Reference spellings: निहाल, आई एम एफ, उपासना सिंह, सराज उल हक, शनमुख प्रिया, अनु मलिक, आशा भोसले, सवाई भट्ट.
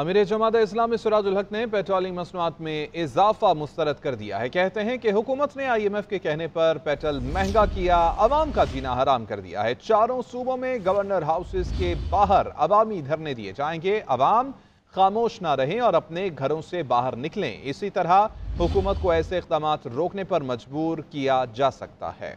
अमीर जमात इस्लामी सराज उल हक ने पेट्रोलियम मसनूआत में इजाफा मुस्तरद कर दिया है। कहते हैं कि हुकूमत ने IMF के कहने पर पेट्रोल महंगा किया, आवाम का जीना हराम कर दिया है। चारों सूबों में गवर्नर हाउसेस के बाहर अवामी धरने दिए जाएंगे, आवाम खामोश ना रहें और अपने घरों से बाहर निकलें। इसी तरह हुकूमत को ऐसे इक़दामात रोकने पर मजबूर किया जा सकता है।